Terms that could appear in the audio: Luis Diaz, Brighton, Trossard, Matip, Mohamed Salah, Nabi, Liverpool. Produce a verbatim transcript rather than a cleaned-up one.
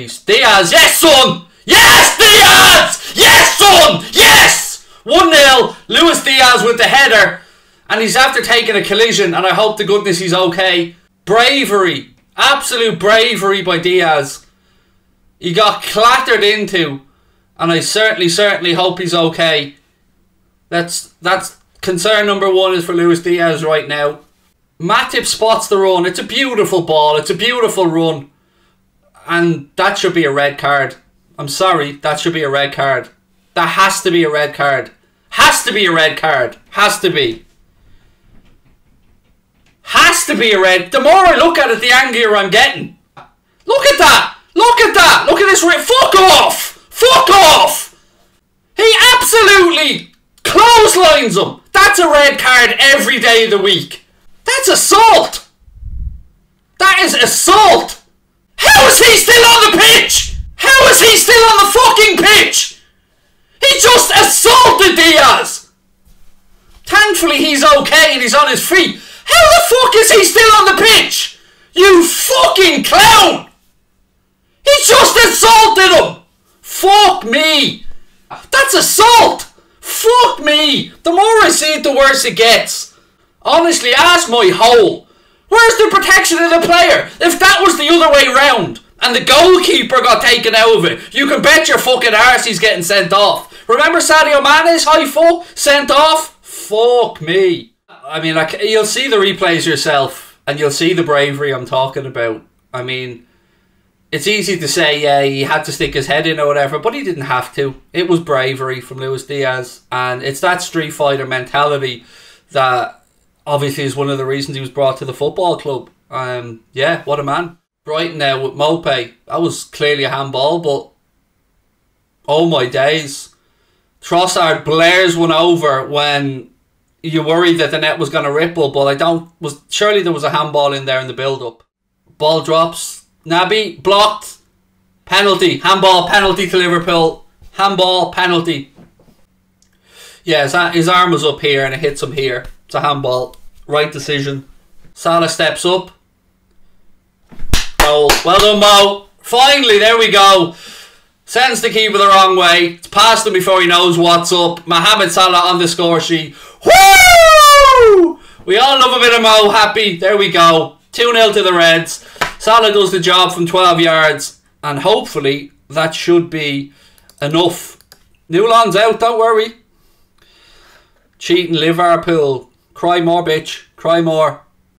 Luis Diaz, yes son! Yes Diaz! Yes son! Yes! one nil, Luis Diaz with the header. And he's after taking a collision, and I hope to goodness he's okay. Bravery. Absolute bravery by Diaz. He got clattered into, and I certainly, certainly hope he's okay. That's, that's concern number one is for Luis Diaz right now. Matip spots the run. It's a beautiful ball. It's a beautiful run. And that should be a red card. I'm sorry. That should be a red card. That has to be a red card. Has to be a red card. Has to be. Has to be a red. The more I look at it, the angrier I'm getting. Look at that. Look at that. Look at this red. Fuck off. Fuck off. He absolutely clotheslines him. That's a red card every day of the week. That's assault! That is assault! How is he still on the pitch? How is he still on the fucking pitch? He just assaulted Diaz! Thankfully he's okay and he's on his feet. How the fuck is he still on the pitch? You fucking clown! He just assaulted him! Fuck me! That's assault! Fuck me! The more I see it, the worse it gets. Honestly, ask my hole. Where's the protection of the player? If that was the other way round and the goalkeeper got taken out of it, you can bet your fucking arse he's getting sent off. Remember Sadio Mane's high full? Sent off? Fuck me. I mean, I, you'll see the replays yourself and you'll see the bravery I'm talking about. I mean, it's easy to say, yeah, he had to stick his head in or whatever, but he didn't have to. It was bravery from Luis Diaz, and it's that street fighter mentality that obviously is one of the reasons he was brought to the football club. Um, yeah, what a man. Brighton now with Mope. That was clearly a handball, but oh my days. Trossard blares one over when you worried that the net was going to ripple, but I don't... Was surely there was a handball in there in the build-up. Ball drops. Nabi blocked. Penalty. Handball, penalty to Liverpool. Handball, penalty. Yeah, his, his arm was up here and it hits him here. It's a handball. Right decision. Salah steps up. Goal. Well done, Mo. Finally, there we go. Sends the keeper the wrong way. It's past him before he knows what's up. Mohamed Salah on the score sheet. Woo! We all love a bit of Mo. Happy. There we go. two nil to the Reds. Salah does the job from twelve yards. And hopefully, that should be enough. Newlands out. Don't worry. Cheating Liverpool. Cry more, bitch. Cry more.